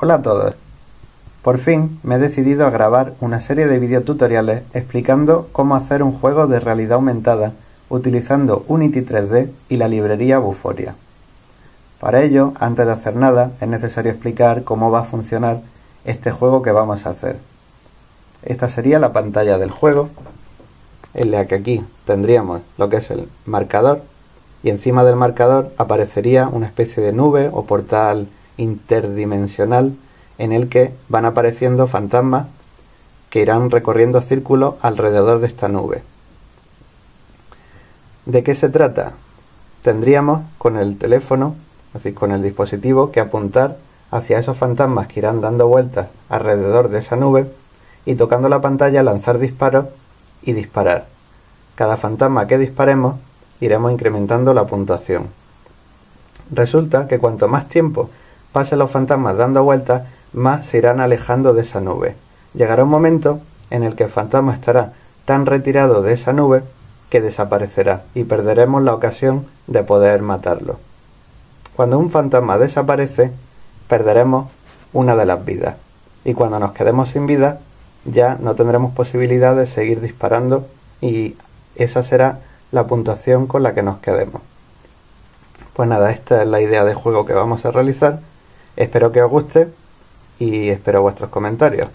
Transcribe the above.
Hola a todos, por fin me he decidido a grabar una serie de videotutoriales explicando cómo hacer un juego de realidad aumentada utilizando Unity 3D y la librería Vuforia. Para ello, antes de hacer nada, es necesario explicar cómo va a funcionar este juego que vamos a hacer. Esta sería la pantalla del juego, en la que aquí tendríamos lo que es el marcador y encima del marcador aparecería una especie de nube o portal interdimensional en el que van apareciendo fantasmas que irán recorriendo círculos alrededor de esta nube. ¿De qué se trata? Tendríamos con el teléfono, es decir, con el dispositivo, que apuntar hacia esos fantasmas que irán dando vueltas alrededor de esa nube y tocando la pantalla lanzar disparos y disparar. Cada fantasma que disparemos iremos incrementando la puntuación. Resulta que cuanto más tiempo pasen los fantasmas dando vueltas, más se irán alejando de esa nube. Llegará un momento en el que el fantasma estará tan retirado de esa nube que desaparecerá y perderemos la ocasión de poder matarlo. Cuando un fantasma desaparece, perderemos una de las vidas, y cuando nos quedemos sin vida ya no tendremos posibilidad de seguir disparando y esa será la puntuación con la que nos quedemos. Pues nada, esta es la idea de juego que vamos a realizar. Espero que os guste y espero vuestros comentarios.